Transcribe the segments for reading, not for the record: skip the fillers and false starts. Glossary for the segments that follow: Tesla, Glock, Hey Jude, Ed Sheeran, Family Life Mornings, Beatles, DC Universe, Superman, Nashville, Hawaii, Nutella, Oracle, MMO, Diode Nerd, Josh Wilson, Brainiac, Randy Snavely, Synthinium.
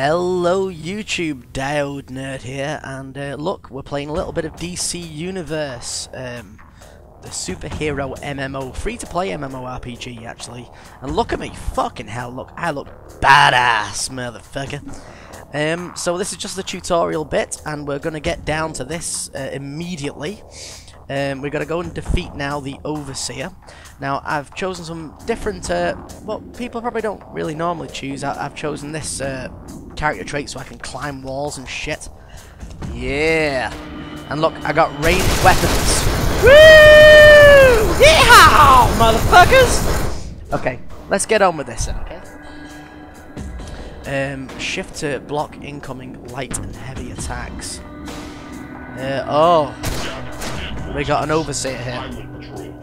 Hello YouTube, Diode Nerd here, and look, we're playing a little bit of DC Universe, the superhero MMO, free-to-play MMORPG actually. And look at me, fucking hell, look, I look badass, motherfucker. So this is just the tutorial bit, and we're gonna get down to this immediately. We're going to go and defeat now the Overseer. Now, I've chosen some different, well, people probably don't really normally choose. I've chosen this character trait so I can climb walls and shit. Yeah! And look, I got ranged weapons. Woo! Yeehaw, motherfuckers! Okay, let's get on with this then, okay? Shift to block incoming light and heavy attacks. We got an Overseer here.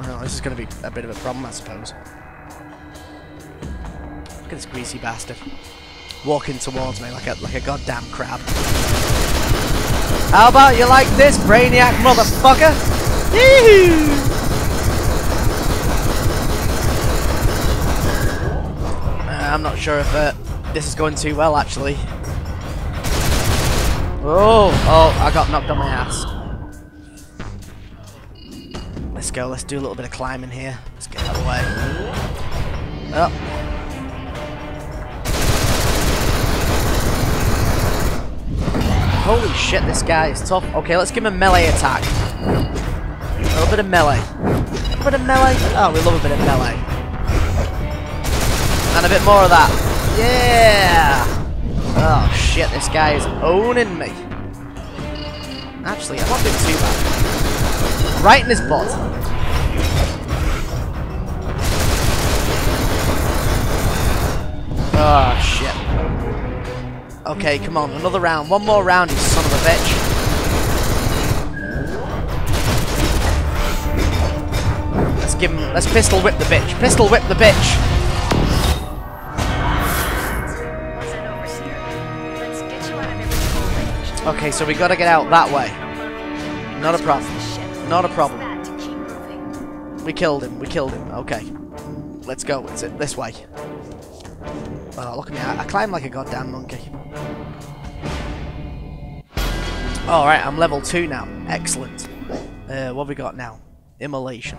Oh, this is going to be a bit of a problem, I suppose. Look at this greasy bastard walking towards me like a goddamn crab. How about you like this, Brainiac motherfucker? I'm not sure if this is going too well, actually. Oh, I got knocked on my ass. Let's go, let's do a little bit of climbing here. Let's get out of the way. Oh. Holy shit, this guy is tough. Okay, let's give him a melee attack. A little bit of melee. A little bit of melee. Oh, we love a bit of melee. And a bit more of that. Yeah! Oh shit, this guy is owning me. Actually, I'm not doing too bad. Right in his butt. Oh shit. Okay, come on, another round. One more round, you son of a bitch. Let's give him, let's pistol whip the bitch. Pistol whip the bitch. Okay, so we gotta get out that way. Not a problem. Not a problem. We killed him, okay. Let's go, it's this way. Oh, look at me, I climb like a goddamn monkey. Alright, I'm level 2 now, excellent. What have we got now? Immolation.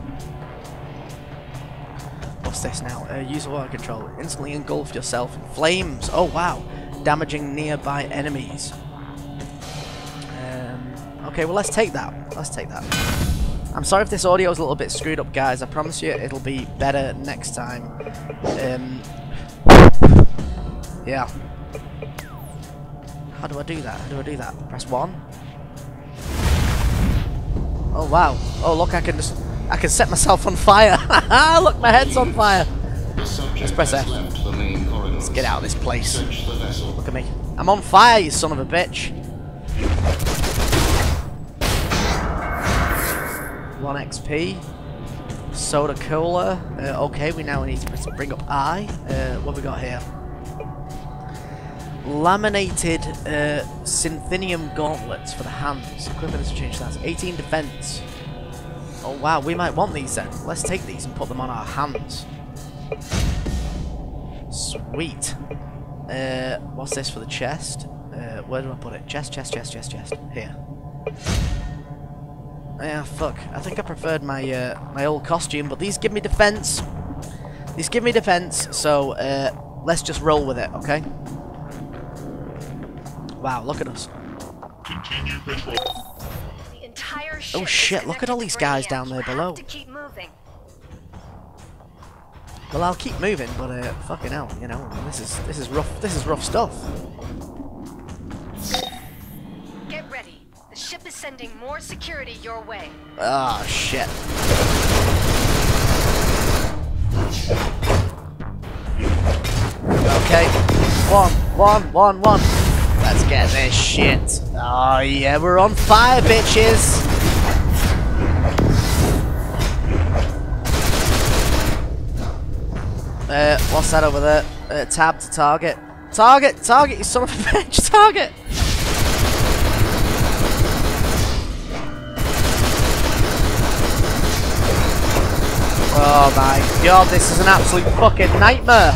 What's this now? Use a water controller, instantly engulf yourself in flames, oh wow. Damaging nearby enemies. Okay, well let's take that. Let's take that. I'm sorry if this audio is a little bit screwed up, guys. I promise you it'll be better next time. Yeah. How do I do that? How do I do that? Press 1. Oh wow. Oh look, I can set myself on fire. Look, my head's on fire. Let's press F. Let's get out of this place. Look at me. I'm on fire, you son of a bitch. 1 XP, soda cola, okay, we now need to bring up I, what have we got here? Laminated Synthinium gauntlets for the hands, equipment to change that, 18 defense, oh wow, we might want these then, let's take these and put them on our hands, sweet, what's this for the chest, where do I put it, chest, here. Yeah, fuck. I think I preferred my my old costume, but these give me defense. These give me defense, so let's just roll with it, okay? Wow, look at us. Oh shit! Look at all these guys down there below. Well, I'll keep moving, but fucking hell, you know, this is rough. This is rough stuff. Ship is sending more security your way. Ah, shit. Okay. One. Let's get this shit. Oh, yeah, we're on fire, bitches. What's that over there? Tab to target. Target, you son of a bitch, target. Oh my god, this is an absolute fucking nightmare!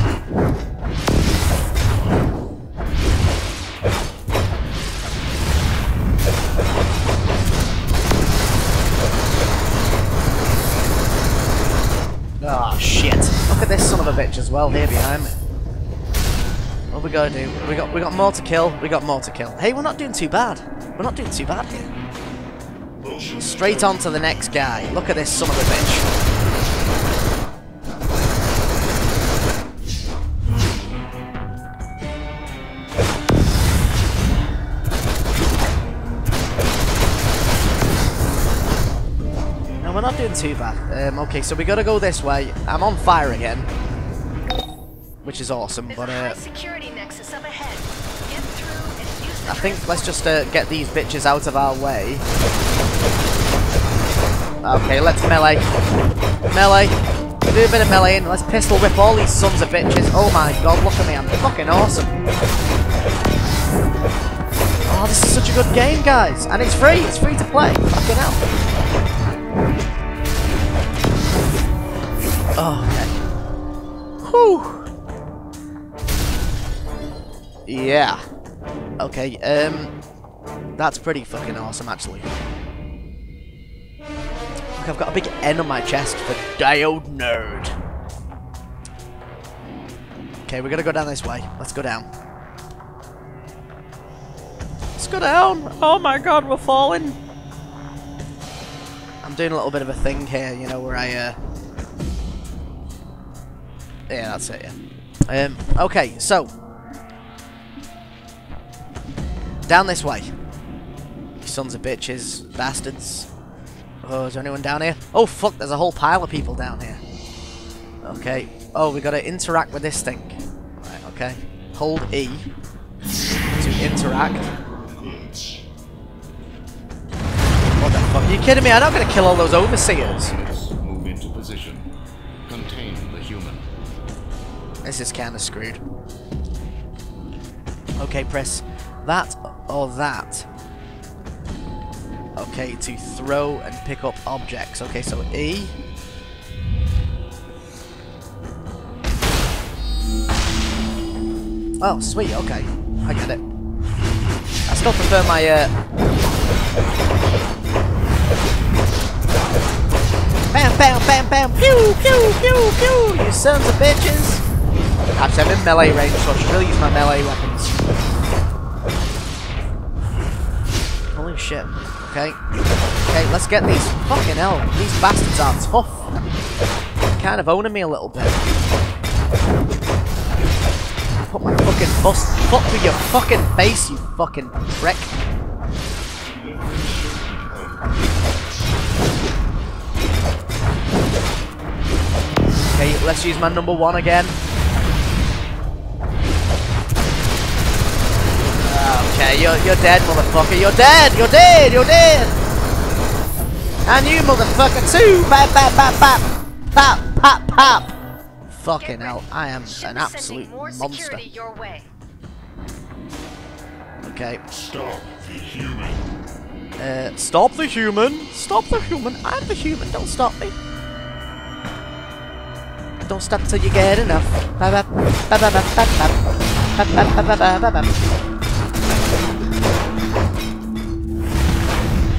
well here behind me. What we gotta do? We got more to kill. We got more to kill. Hey, we're not doing too bad. We're not doing too bad here. Straight on to the next guy. Look at this son of a bitch. Too bad. Okay, so we gotta go this way. I'm on fire again, which is awesome. But I think let's just get these bitches out of our way. Okay, let's melee, melee. We'll do a bit of meleeing. Let's pistol whip all these sons of bitches. Oh my god, look at me! I'm fucking awesome. Oh, this is such a good game, guys, and it's free. It's free to play. Fucking hell. Oh, okay. Whew. Yeah. Okay, that's pretty fucking awesome, actually. Look, I've got a big N on my chest for Diode Nerd. Okay, we're gonna go down this way. Let's go down. Let's go down! Oh my god, we're falling! I'm doing a little bit of a thing here, you know, where I, yeah, that's it, yeah. Okay, so. Down this way. You sons of bitches, bastards. Oh, is there anyone down here? Oh, fuck, there's a whole pile of people down here. Okay. Oh, we gotta interact with this thing. Right, okay. Hold E to interact. What the fuck? Are you kidding me? I'm not gonna kill all those overseers. Move into position. Contain the human. This is kind of screwed. Okay, press that or that. Okay, to throw and pick up objects. Okay, so E. Oh, sweet, okay. I get it. I still prefer my... Bam, bam, bam, bam! Pew, pew, pew, pew! You sons of bitches! Actually, I'm in melee range, so I should really use my melee weapons. Holy shit. Okay. Okay, let's get these. Fucking hell, these bastards are tough. They're kind of owning me a little bit. Put my fucking foot through your fucking face, you fucking prick. Okay, let's use my number one again. Okay, you're dead, motherfucker. You're dead. You're dead. You're dead. And you, motherfucker, too. Bap, bap, bap, bap, bap, pap, pap. Fucking hell, I am an absolute monster. Okay. Stop the human. Stop the human. Stop the human. I'm the human. Don't stop me. Don't stop till you get enough. Bap, bap, bap, bap, bap, bap, bap, bap, bap, bap.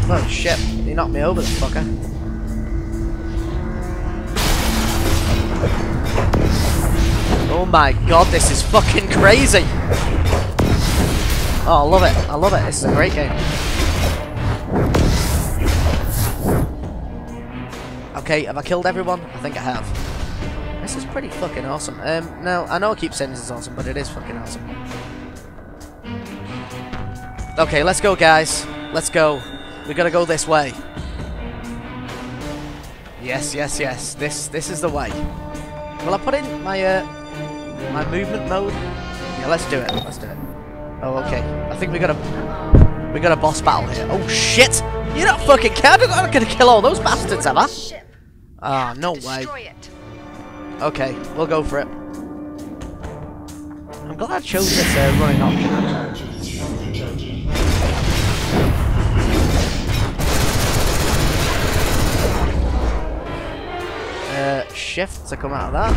Oh shit, he knocked me over, the fucker. Oh my god, this is fucking crazy! Oh, I love it, I love it, this is a great game. Okay, have I killed everyone? I think I have. This is pretty fucking awesome. No, I know I keep saying this is awesome, but it is fucking awesome. Okay, let's go guys, let's go. We gotta go this way. Yes, yes, yes. This is the way. Will I put in my my movement mode? Yeah, let's do it. Let's do it. Oh, okay. I think we got a boss battle here. Oh shit! You're not fucking counting. I'm not gonna kill all those bastards, am I? Ah, no way. Okay, we'll go for it. I'm glad I chose this running option. Shift to come out of that.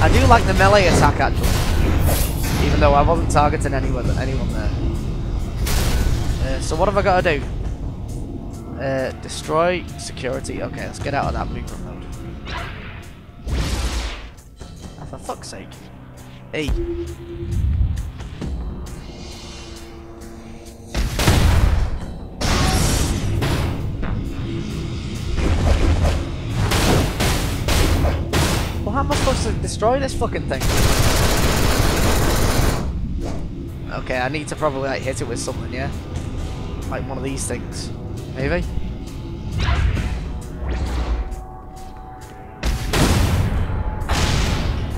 I do like the melee attack actually, even though I wasn't targeting anyone there. So what have I got to do? Destroy security. Okay, let's get out of that blueprint mode. Oh, for fuck's sake. Hey. Well, how am I supposed to destroy this fucking thing? Okay, I need to probably like hit it with something, yeah? Like one of these things. Maybe?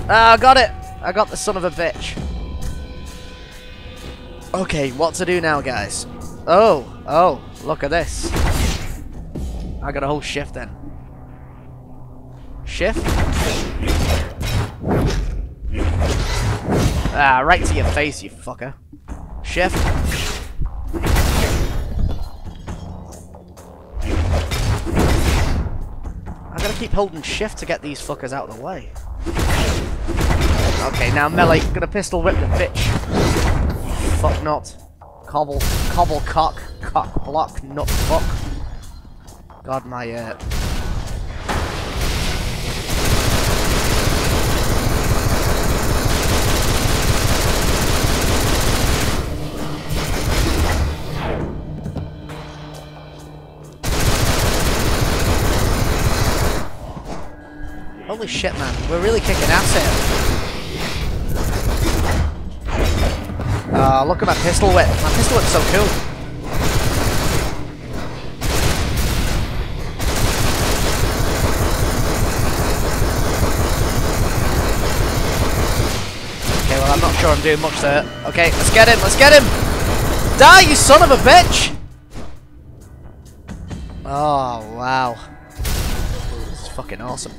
Ah, I got it! I got the son of a bitch. Okay, what to do now, guys? Oh, look at this. I got a whole shift then. Shift? Ah, right to your face, you fucker. Shift. I gotta keep holding shift to get these fuckers out of the way. Okay, now melee, gonna pistol whip the bitch. Fuck not. Cobble, cobble cock, cock block, nut fuck. God, my holy shit, man. We're really kicking ass here. Ah, look at my pistol whip. My pistol whip's so cool. Okay, well, I'm not sure I'm doing much there. Okay, let's get him. Let's get him. Die, you son of a bitch. Oh, wow. This is fucking awesome.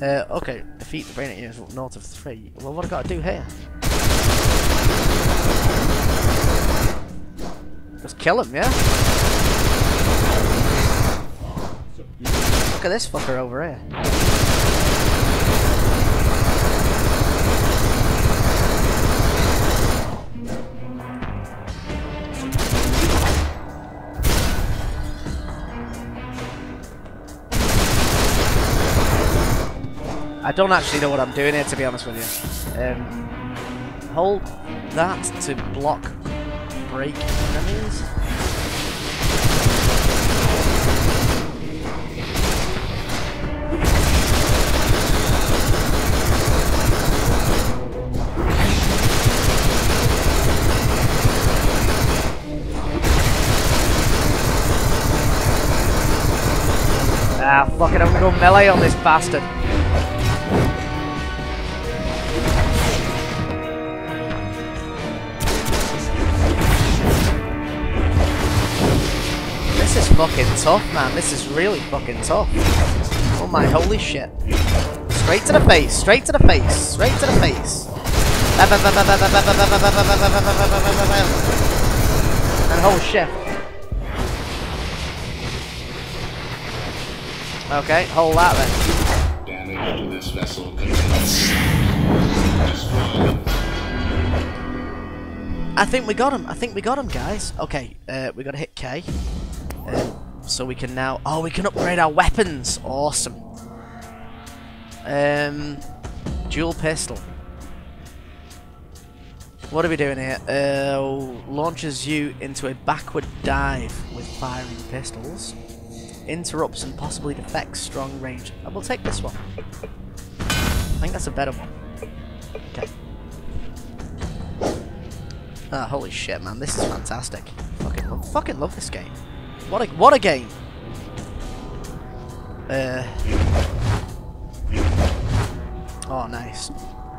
Okay, defeat the Brainiac units north of 3. Well, what have I got to do here? Just kill him, yeah? Look at this fucker over here. I don't actually know what I'm doing here, to be honest with you. Hold that to block, break enemies. Ah, fuck it, I'm gonna go melee on this bastard. This is fucking tough, man. This is really fucking tough. Oh my holy shit. Straight to the face, straight to the face, straight to the face. And whole shift. Okay, hold that then. Damage to this vessel continues. I think we got him. I think we got him, guys. Okay, we gotta hit K. So we can now... Oh, we can upgrade our weapons! Awesome! Dual pistol. What are we doing here? Launches you into a backward dive with firing pistols. Interrupts and possibly deflects strong range. I will take this one. I think that's a better one. Okay. Ah, oh, holy shit, man. This is fantastic. Fucking love this game. What a game! Oh, nice.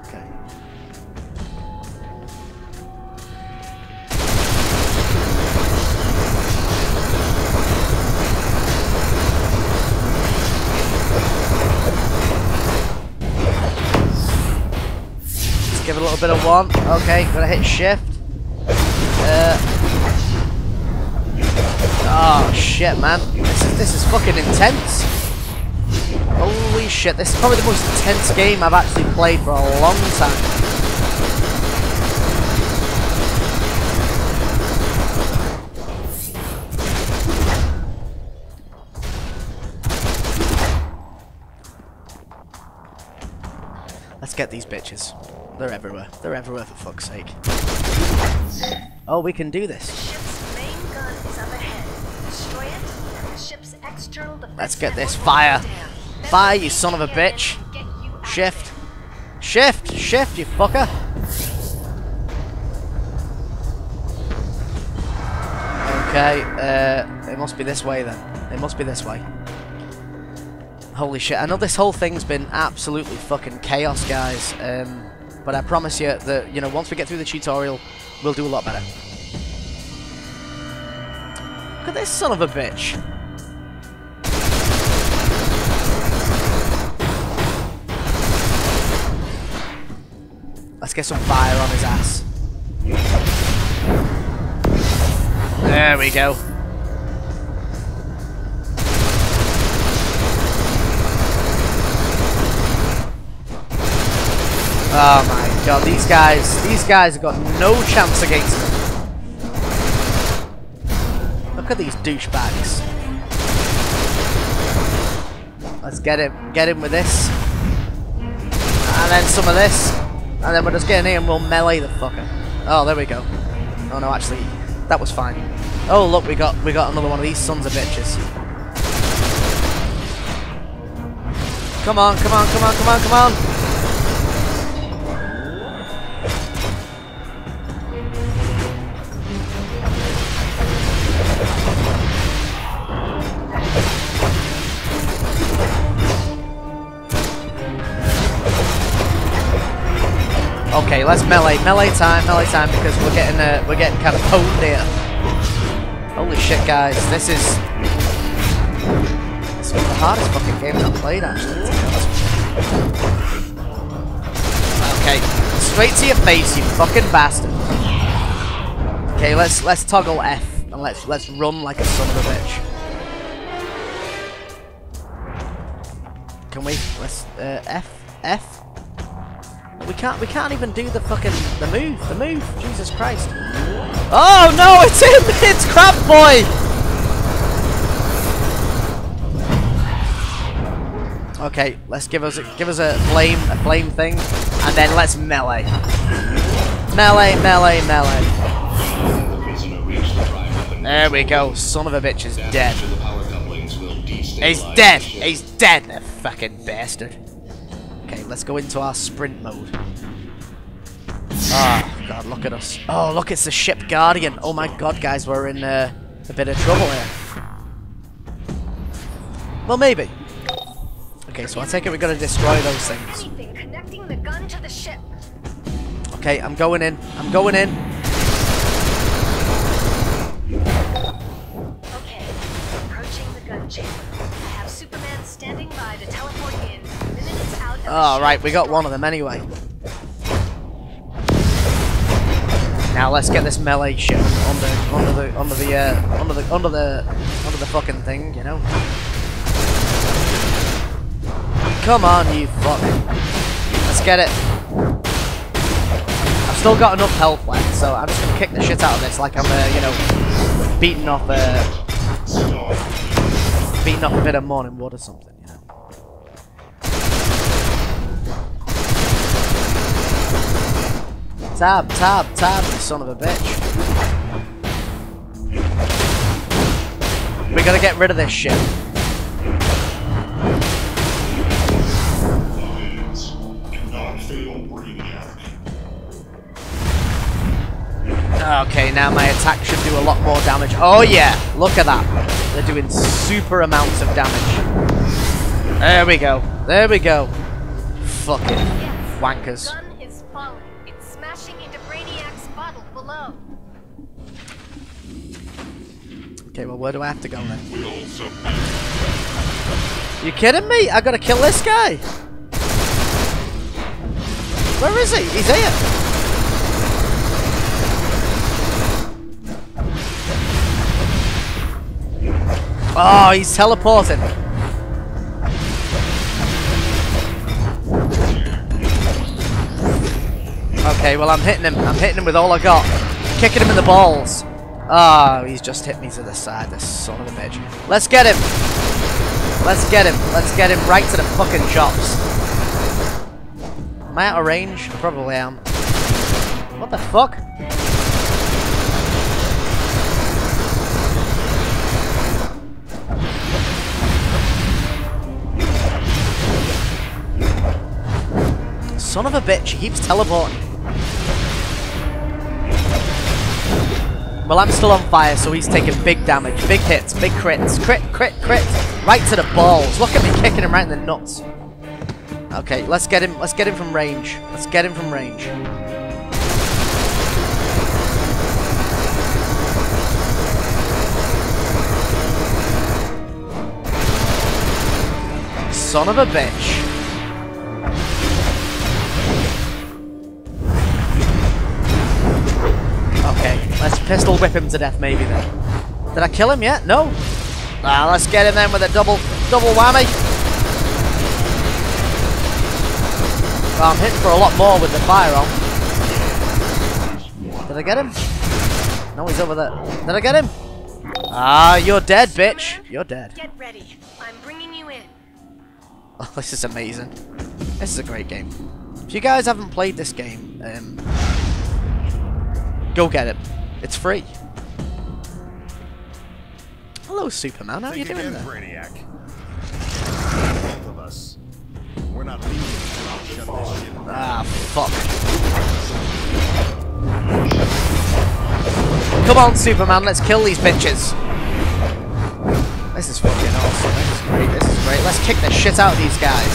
Okay. Let's give it a little bit of one. Okay, gotta hit shift. Oh shit, man. This is fucking intense. Holy shit, this is probably the most intense game I've actually played for a long time. Let's get these bitches. They're everywhere. They're everywhere, for fuck's sake. Oh, we can do this. The ship's main gun is up ahead. Destroy it, and the ship's external defense. Let's get this. Fire! Fire, you son of a bitch! Shift! Shift! Shift, you fucker! Okay, it must be this way then. It must be this way. Holy shit, I know this whole thing's been absolutely fucking chaos, guys. But I promise you that, you know, once we get through the tutorial, we'll do a lot better. Look at this son of a bitch. Let's get some fire on his ass. There we go. Oh my god, these guys have got no chance against them. Look at these douchebags. Let's get him with this. And then some of this. And then we'll just get in here and we'll melee the fucker. Oh, there we go. Oh no, actually, that was fine. Oh look, we got another one of these sons of bitches. Come on, come on, come on, come on, come on! Okay, let's melee time, because we're getting kind of pwned here. Holy shit, guys, this is one of the hardest fucking games I've played, actually. Okay, straight to your face, you fucking bastard. Okay, let's toggle F and let's run like a son of a bitch. Can we? Let's F. We can't even do the fucking the move. Jesus Christ! Oh no, it's him! It's Crab Boy. Okay, let's give us a flame thing, and then let's melee. Melee. There we go. Son of a bitch is dead. He's dead. That fucking bastard. Okay, let's go into our sprint mode. Oh god, look at us. Oh look, it's the ship guardian. Oh my god, guys, we're in a bit of trouble here. Well, maybe. Okay, so I take it we're gonna destroy those things. Connecting the gun to the ship. Okay, I'm going in. Okay, approaching the gun chamber. I have Superman standing by to teleport in. Oh, right, we got one of them anyway. Now let's get this melee shit under the fucking thing, you know. Come on, you fuck. Let's get it. I've still got enough health left, so I'm just gonna kick the shit out of this, like I'm, you know, beating off a bit of morning wood or something, you know. Tab, you son of a bitch. We gotta get rid of this shit. Okay, now my attack should do a lot more damage. Oh yeah, look at that. They're doing super amounts of damage. There we go. Fucking wankers. Okay, well, where do I have to go then? You kidding me? I gotta kill this guy! Where is he? He's here! Oh, he's teleporting! Okay, well, I'm hitting him with all I got. Kicking him in the balls. Oh, he's just hit me to the side, this son of a bitch. Let's get him right to the fucking chops. Am I out of range? I probably am. What the fuck? Son of a bitch, he keeps teleporting. Well, I'm still on fire, so he's taking big damage, big hits, big crits, crit, crit, crit, right to the balls. Look at me kicking him right in the nuts. Okay, let's get him from range. Let's get him from range. Son of a bitch. Let's pistol whip him to death, maybe, then. Did I kill him yet? No? Ah, let's get him then with a double whammy. Well, I'm hitting for a lot more with the firearm. Did I get him? No, he's over there. Did I get him? Ah, you're dead, bitch. You're dead. Get ready. I'm bringing you in. Oh, this is amazing. This is a great game. If you guys haven't played this game, go get it. It's free. Hello, Superman. How are you doing there? Brainiac. Both of us. We're not leaving. Ah, fuck. Come on, Superman. Let's kill these bitches. This is fucking awesome. This is great. This is great. Let's kick the shit out of these guys.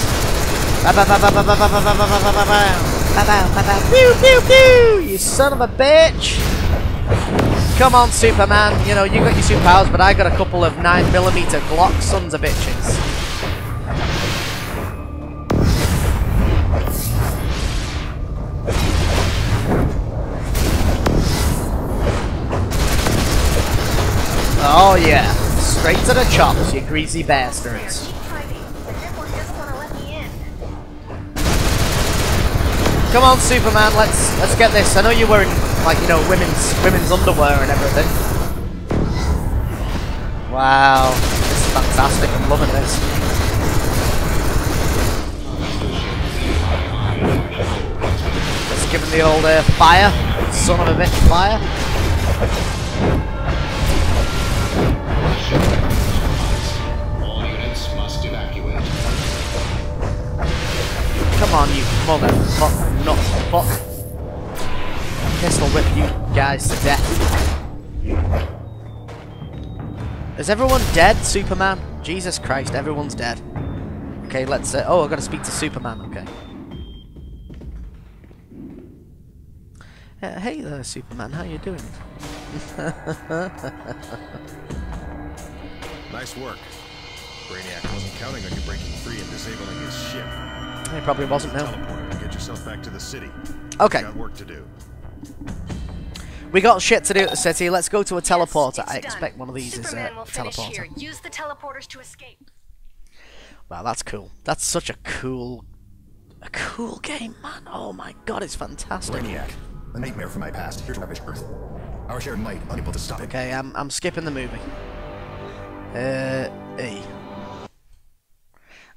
Pew, pew, pew! You son of a bitch! Come on, Superman. You know, you got your superpowers, but I got a couple of 9mm Glock sons of bitches. Oh, yeah. Straight to the chops, you greasy bastards. Come on, Superman, let's get this. I know you're wearing, like, you know, women's underwear and everything. Wow, this is fantastic. I'm loving this. Let's give him the old fire, son of a bitch, fire. All units must evacuate. Come on, you motherfucker. Not fuck. Pistol whip you guys to death. Is everyone dead, Superman? Jesus Christ, everyone's dead. Okay, let's. Oh, I gotta speak to Superman. Okay. Hey there, Superman. How you doing? Nice work. Brainiac wasn't counting on you breaking free and disabling his ship. He probably wasn't, no. Get yourself back to the city. Okay. Got work to do. We got shit to do at the city. Let's go to a teleporter. Yes, I expect one of these Superman is a teleporter. Here. Use the teleporters to escape. Wow, that's cool. That's such a cool game, man. Oh my god, it's fantastic. Brainiac, a nightmare from my past. Here's rubbish Earth. Our shared might unable to stop it. Okay, I'm skipping the movie. E.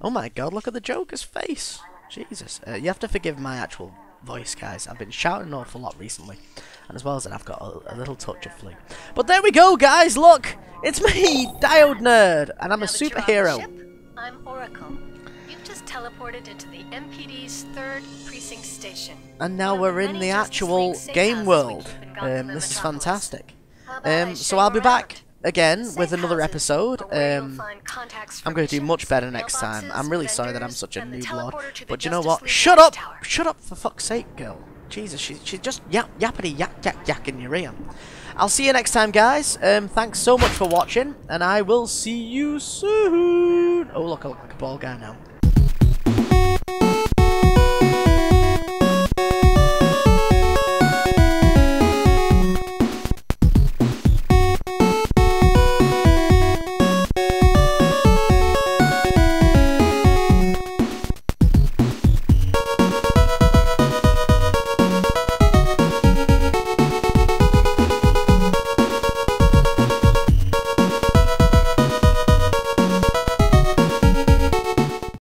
Oh my god, look at the Joker's face. Jesus. You have to forgive my actual voice, guys. I've been shouting an awful lot recently. And as well as that, I've got a little touch of flu. But there we go, guys. Look, it's me, Diode Nerd. And I'm a superhero. I'm Oracle. You've just teleported into the MPD's 3rd precinct station. And now we're in the actual game world. This is fantastic. So I'll be back again with another episode. I'm going to do much better next time. I'm really sorry that I'm such a noob lord, but you know what? Shut up! Shut up for fuck's sake, girl. Jesus, she's just yappity yak in your ear. I'll see you next time, guys. Thanks so much for watching, and I will see you soon. Oh, look, I look like a ball guy now.